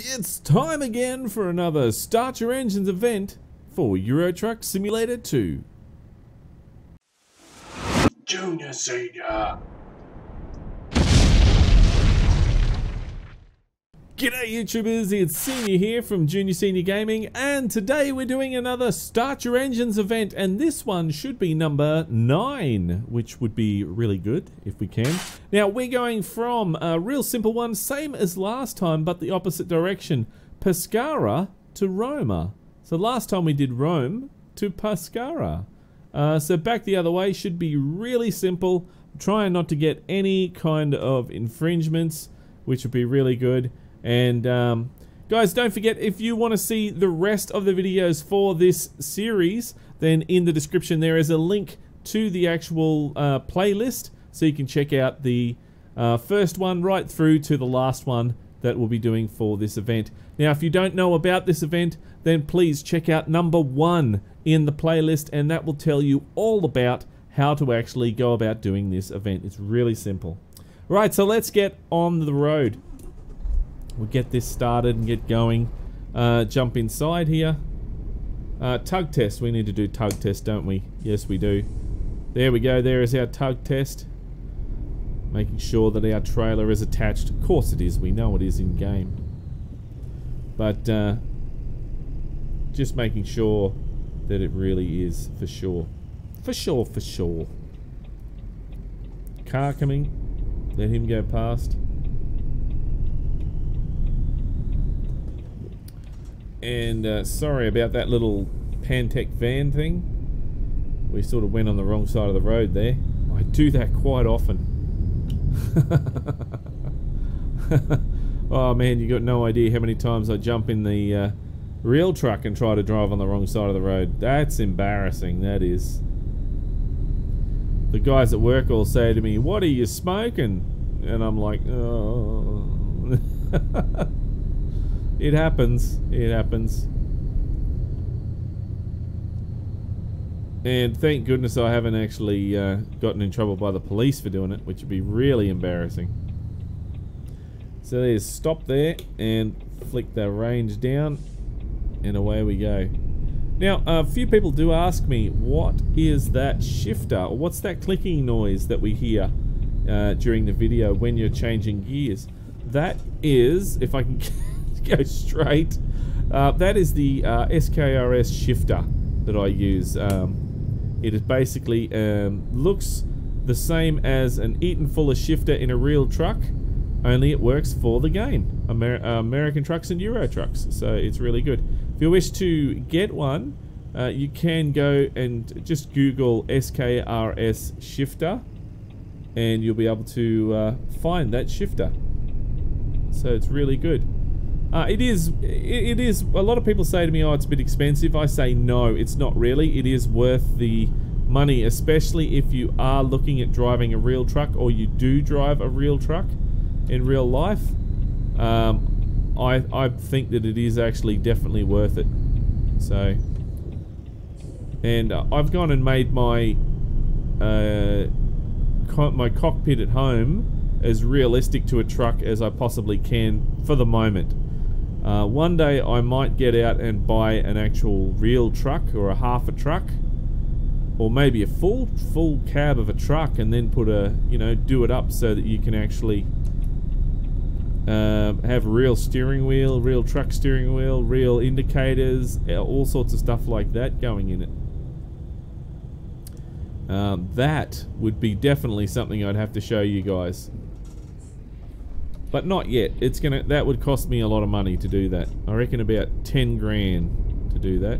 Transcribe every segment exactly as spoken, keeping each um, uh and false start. It's time again for another Start Your Engines event for Euro Truck Simulator two. Junior Senior. G'day YouTubers, it's Senior here from Junior Senior Gaming, and today we're doing another Start Your Engines event, and this one should be number nine, which would be really good if we can. Now we're going from a real simple one, same as last time, but the opposite direction, Pescara to Roma. So last time we did Rome to Pescara. Uh, so back the other way should be really simple, trying not to get any kind of infringements, which would be really good. And um, guys, don't forget, if you want to see the rest of the videos for this series, then in the description there is a link to the actual uh, playlist, so you can check out the uh, first one right through to the last one that we'll be doing for this event. Now if you don't know about this event, then please check out number one in the playlist, and that will tell you all about how to actually go about doing this event. It's really simple. Right, so let's get on the road. We'll get this started and get going. Uh, jump inside here. Uh, tug test. We need to do tug test, don't we? Yes, we do. There we go. There is our tug test. Making sure that our trailer is attached. Of course it is. We know it is in game. But uh, just making sure that it really is for sure. For sure, for sure. Car coming. Let him go past. And uh, sorry about that little Pantech van thing. We sort of went on the wrong side of the road there. I do that quite often. Oh man, you got no idea how many times I jump in the uh, real truck and try to drive on the wrong side of the road. That's embarrassing, that is. The guys at work all say to me, "What are you smoking?" And I'm like, oh. It happens, it happens. And thank goodness I haven't actually uh, gotten in trouble by the police for doing it, which would be really embarrassing. So there's stop there, and flick the range down, and away we go. Now, a few people do ask me, what is that shifter? Or what's that clicking noise that we hear uh, during the video when you're changing gears? That is, if I can... go straight. Uh, that is the uh, S K R S shifter that I use. Um, it is basically um, looks the same as an Eaton Fuller shifter in a real truck, only it works for the game, Amer uh, American Trucks and Euro Trucks. So it's really good. If you wish to get one, uh, you can go and just Google S K R S shifter, and you'll be able to uh, find that shifter. So it's really good. Uh, it is, it is, a lot of people say to me, oh, it's a bit expensive. I say no, it's not really. It is worth the money, especially if you are looking at driving a real truck, or you do drive a real truck in real life. Um, I, I think that it is actually definitely worth it. So, and uh, I've gone and made my, uh, co my cockpit at home as realistic to a truck as I possibly can for the moment. Uh, one day I might get out and buy an actual real truck, or a half a truck, or maybe a full full cab of a truck, and then put a, you know, do it up so that you can actually uh, have a real steering wheel, real truck steering wheel, real indicators, all sorts of stuff like that going in it. Um, that would be definitely something I'd have to show you guys. But not yet. It's gonna. That would cost me a lot of money to do that. I reckon about ten grand to do that.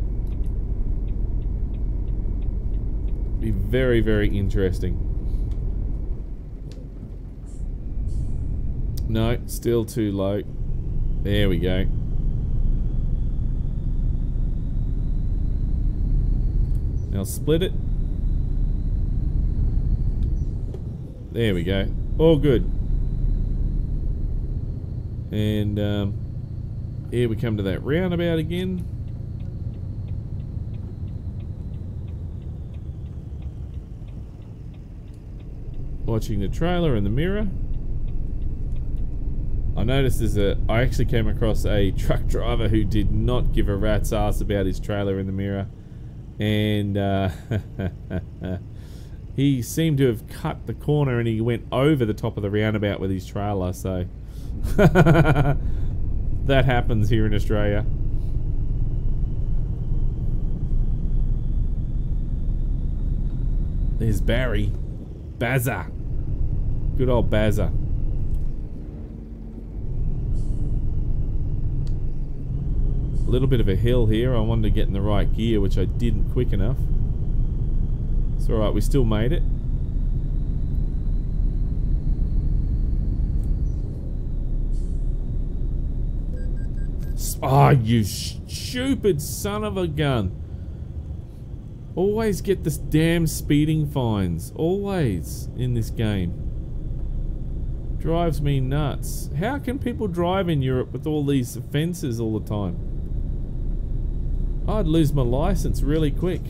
Be very, very interesting. No, still too low. There we go. Now split it. There we go. All good. And um, here we come to that roundabout again. Watching the trailer in the mirror. I noticed there's a, I actually came across a truck driver who did not give a rat's ass about his trailer in the mirror, and uh, he seemed to have cut the corner and he went over the top of the roundabout with his trailer, so that happens here in Australia. There's Barry. Bazza. Good old Bazza. A little bit of a hill here. I wanted to get in the right gear, which I didn't quick enough. It's alright, we still made it. Oh, you stupid son of a gun. Always get this damn speeding fines. Always in this game. Drives me nuts. How can people drive in Europe with all these offences all the time? I'd lose my license really quick.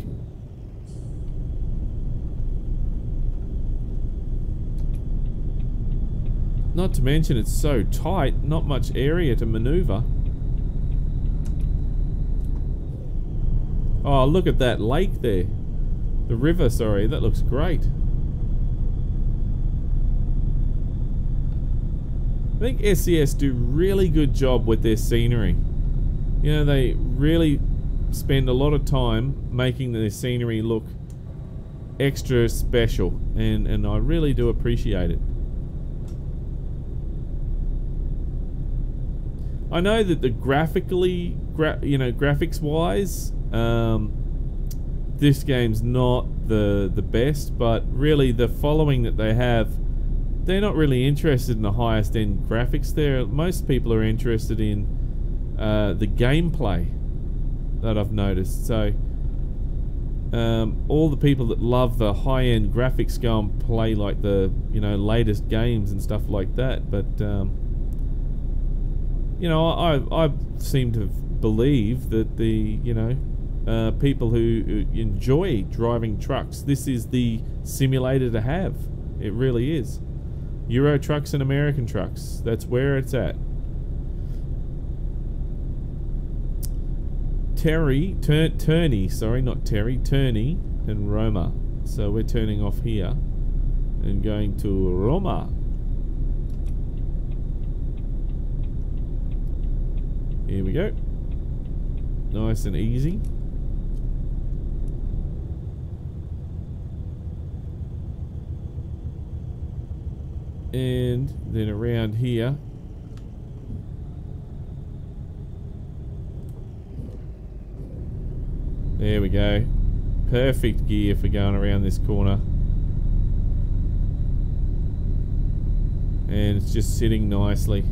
Not to mention it's so tight, not much area to maneuver. Oh, look at that lake there. The river, sorry, that looks great. I think S C S do really good job with their scenery. You know, they really spend a lot of time making the scenery look extra special, and and I really do appreciate it. I know that the graphically gra you know graphics wise um, this game's not the the best, but really the following that they have, they're not really interested in the highest end graphics there. Most people are interested in uh, the gameplay that I've noticed. So um, all the people that love the high-end graphics go and play like the you know latest games and stuff like that, but um, you know I, I seem to believe that the you know uh, people who enjoy driving trucks, this is the simulator to have. It really is. Euro Trucks and American Trucks, that's where it's at. Terry, Tur Turney, sorry, not Terry, Turney and Roma. So we're turning off here and going to Roma. Here we go. Nice and easy. And then around here. There we go. Perfect gear for going around this corner. And it's just sitting nicely.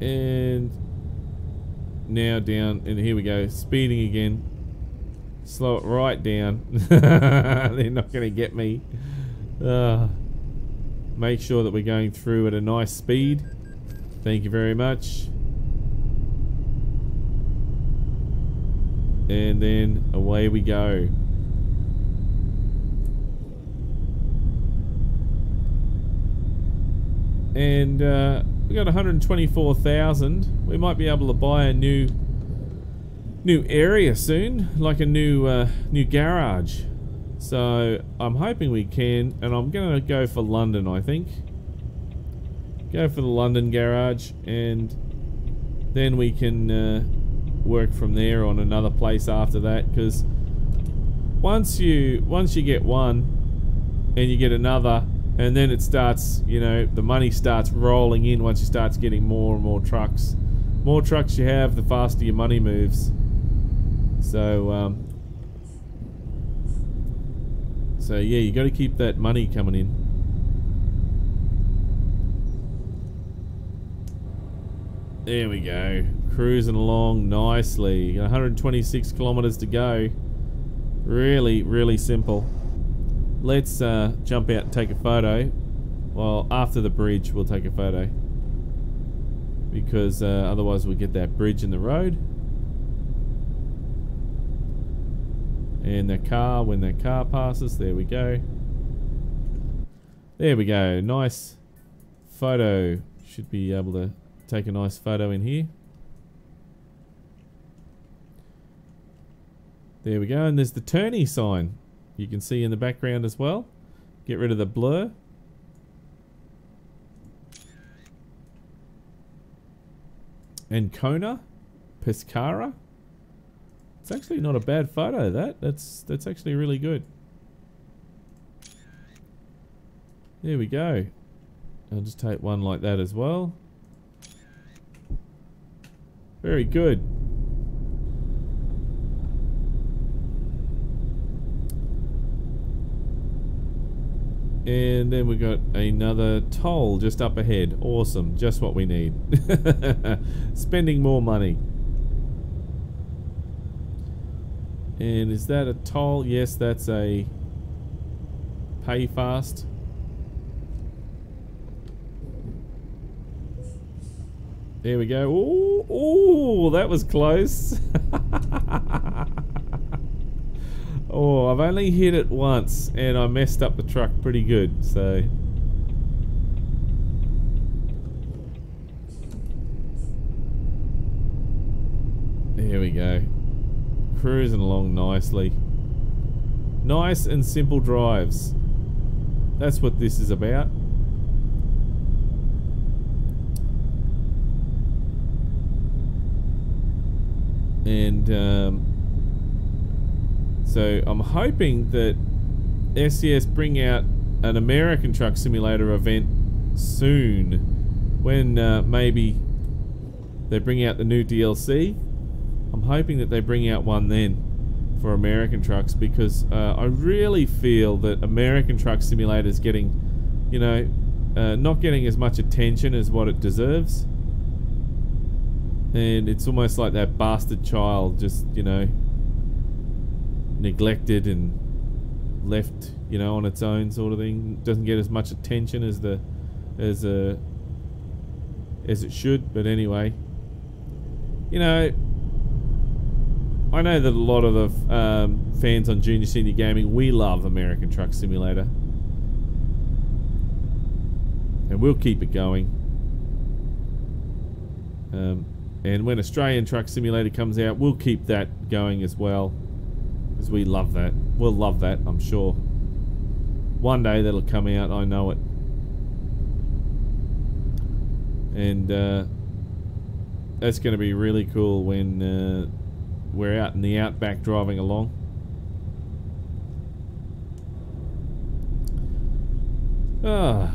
And now down, and here we go, speeding again. Slow it right down. They're not going to get me. Uh, Make sure that we're going through at a nice speed. Thank you very much. And then away we go. And uh, we got one hundred twenty-four thousand. We might be able to buy a new new area soon, like a new uh, new garage. So I'm hoping we can, and I'm gonna go for London, I think. Go for the London garage, and then we can uh, work from there on another place after that, because once you once you get one and you get another, and then it starts, you know, the money starts rolling in once you start getting more and more trucks. More trucks you have, the faster your money moves. So um So yeah, you got to keep that money coming in. There we go, cruising along nicely. one hundred twenty-six kilometers to go. Really, really simple. Let's uh, jump out and take a photo. Well, after the bridge, we'll take a photo, because uh, otherwise we'll get that bridge in the road. And the car, when the car passes, there we go. There we go, nice photo. Should be able to take a nice photo in here. There we go, and there's the turny sign. You can see in the background as well. Get rid of the blur. Ancona, Pescara. It's actually not a bad photo, that. That's, that's actually really good. There we go. I'll just take one like that as well. Very good. And then we've got another toll just up ahead. Awesome, just what we need. Spending more money. And is that a toll? Yes, that's a PayFast. There we go. Ooh, ooh, that was close. Oh, I've only hit it once and I messed up the truck pretty good, so. There we go. Cruising along nicely. Nice and simple drives. That's what this is about. And, um... so I'm hoping that S C S bring out an American Truck Simulator event soon, when uh, maybe they bring out the new D L C. I'm hoping that they bring out one then for American trucks, because uh, I really feel that American Truck Simulator is getting, you know, uh, not getting as much attention as what it deserves. And it's almost like that bastard child, just, you know, neglected and left, you know, on its own sort of thing. Doesn't get as much attention as the as a uh, as it should. But anyway, you know, I know that a lot of the um, fans on Junior Senior Gaming, we love American Truck Simulator, and we'll keep it going. Um, and when Australian Truck Simulator comes out, we'll keep that going as well. Because we love that. We'll love that, I'm sure. One day that'll come out, I know it. And uh, that's going to be really cool when uh, we're out in the outback driving along. Ah.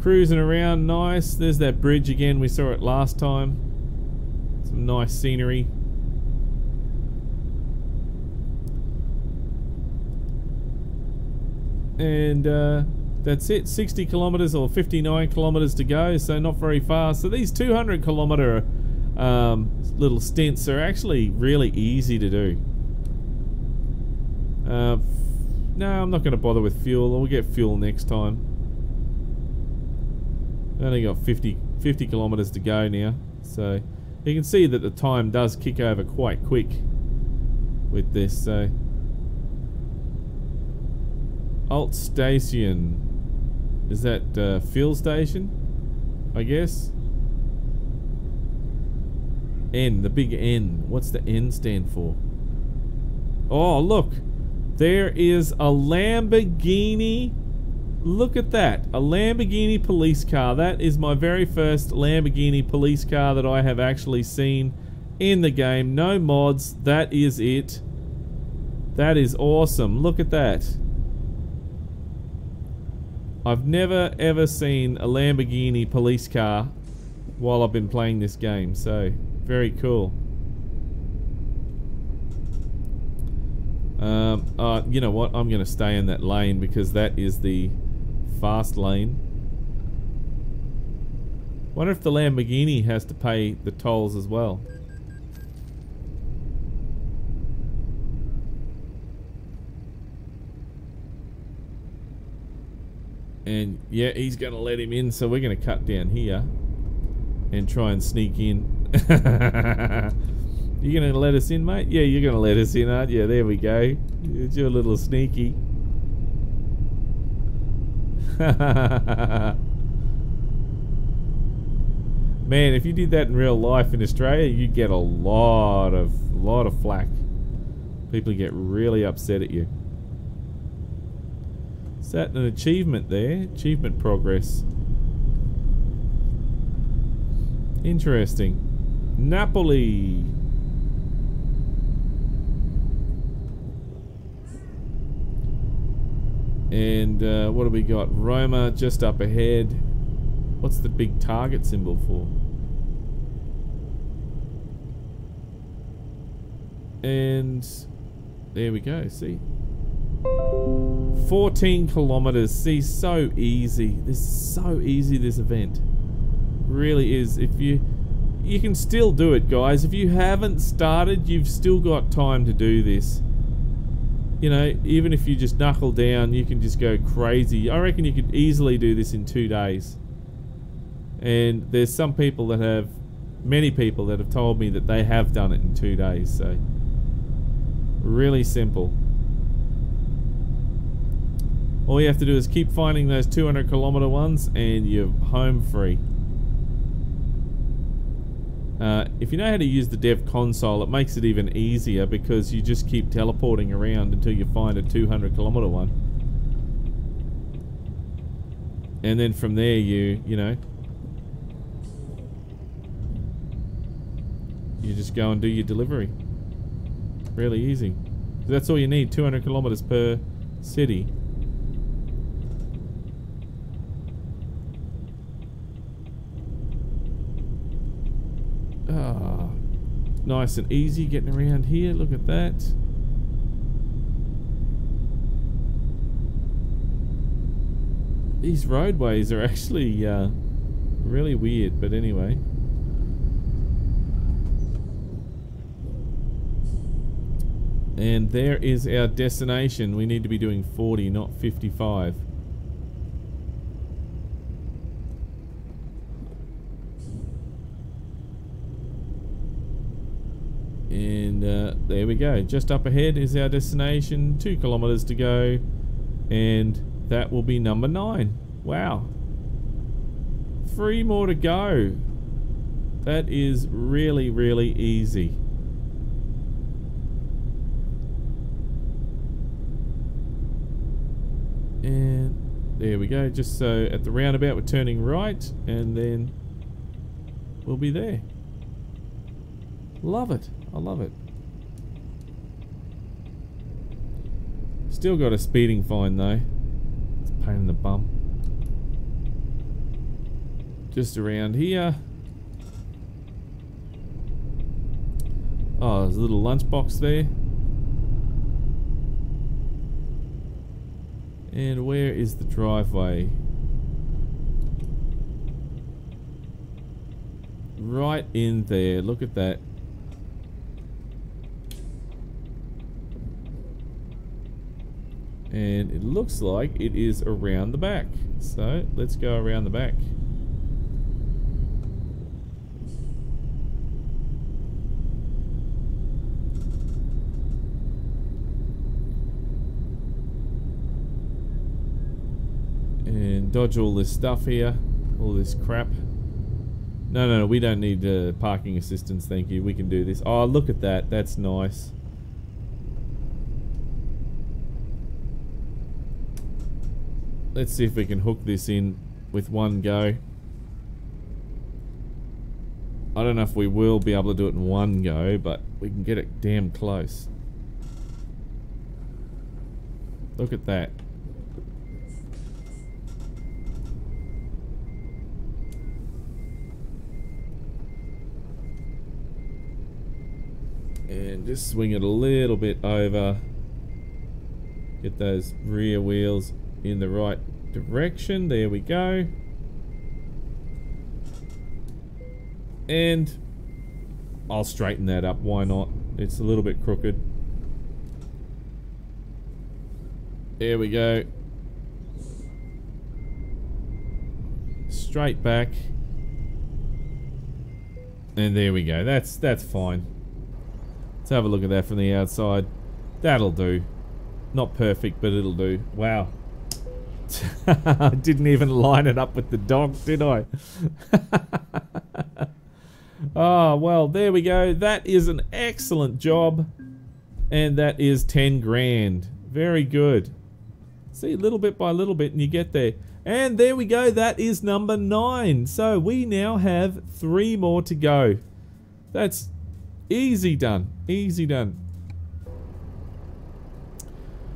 Cruising around nice. There's that bridge again, we saw it last time. Some nice scenery. And uh, that's it, sixty kilometers or fifty-nine kilometers to go, so not very fast. So these two hundred kilometer um, little stints are actually really easy to do. Uh, no, I'm not going to bother with fuel. We'll get fuel next time. I've only got fifty kilometers to go now, so you can see that the time does kick over quite quick with this. So Alt Station, is that uh, fuel station, I guess? N, the big N. What's the N stand for? Oh, look, there is a Lamborghini. Look at that, a Lamborghini police car. That is my very first Lamborghini police car that I have actually seen in the game. No mods, that is it. That is awesome, look at that. I've never ever seen a Lamborghini police car while I've been playing this game, so very cool. Um, uh, you know what, I'm going to stay in that lane because that is the fast lane. Wonder if the Lamborghini has to pay the tolls as well. And yeah, he's going to let him in, so we're going to cut down here and try and sneak in. You gonna let us in, mate? Yeah, you're gonna let us in, aren't you? There we go. You're a little sneaky. Man, if you did that in real life in Australia, you'd get a lot of lot of flack. People get really upset at you. Is that an achievement there? Achievement progress. Interesting. Napoli. And uh, what have we got? Roma just up ahead. What's the big target symbol for? And there we go, see? fourteen kilometers, see, so easy. This is so easy, this event. Really is. If you you can still do it, guys. If you haven't started, you've still got time to do this. You know, even if you just knuckle down, you can just go crazy. I reckon you could easily do this in two days. And there's some people that have, many people that have told me that they have done it in two days. So, really simple. All you have to do is keep finding those two hundred kilometer ones and you're home free. Uh, if you know how to use the dev console, it makes it even easier because you just keep teleporting around until you find a two hundred kilometer one, and then from there you you know you just go and do your delivery. Really easy. That's all you need. two hundred kilometers per city. Oh, nice and easy getting around here. Look at that. These roadways are actually uh, really weird, but anyway. And there is our destination. We need to be doing forty, not fifty-five. And uh, there we go, just up ahead is our destination, two kilometers to go, and that will be number nine. Wow, three more to go. That is really, really easy. And there we go, just so at the roundabout we're turning right and then we'll be there. Love it. I love it. Still got a speeding fine though. It's a pain in the bum. Just around here. Oh, there's a little lunchbox there. And where is the driveway? Right in there. Look at that. And it looks like it is around the back, so let's go around the back. And dodge all this stuff here, all this crap. No, no, no, we don't need uh, parking assistance, thank you, we can do this. Oh, look at that, that's nice. Let's see if we can hook this in with one go. I don't know if we will be able to do it in one go, but we can get it damn close. Look at that. And just swing it a little bit over. Get those rear wheels in the right direction. There we go. And I'll straighten that up. Why not? It's a little bit crooked. There we go. Straight back. And there we go. That's that's fine. Let's have a look at that from the outside. That'll do. Not perfect, but it'll do. Wow. I didn't even line it up with the dog, did I? Oh, well, there we go. That is an excellent job. And that is ten grand. Very good. See, little bit by little bit and you get there. And there we go. That is number nine. So we now have three more to go. That's easy done. Easy done.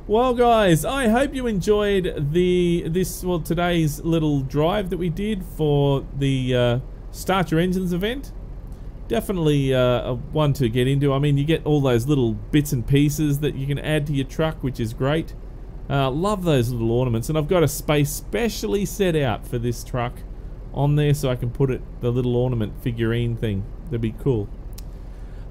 Well, guys, I hope you enjoyed the this well today's little drive that we did for the uh, Start Your Engines event. Definitely uh, one to get into. I mean, you get all those little bits and pieces that you can add to your truck, which is great. Uh, love those little ornaments, and I've got a space specially set out for this truck on there, so I can put it the little ornament figurine thing. That'd be cool.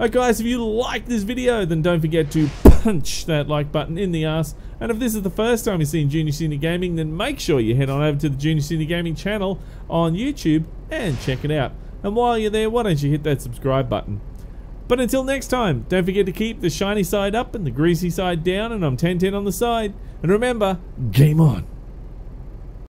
Alright guys, if you like this video, then don't forget to punch that like button in the ass. And if this is the first time you've seen Junior Senior Gaming, then make sure you head on over to the Junior Senior Gaming channel on YouTube and check it out. And while you're there, why don't you hit that subscribe button. But until next time, don't forget to keep the shiny side up and the greasy side down, and I'm ten ten on the side. And remember, game on!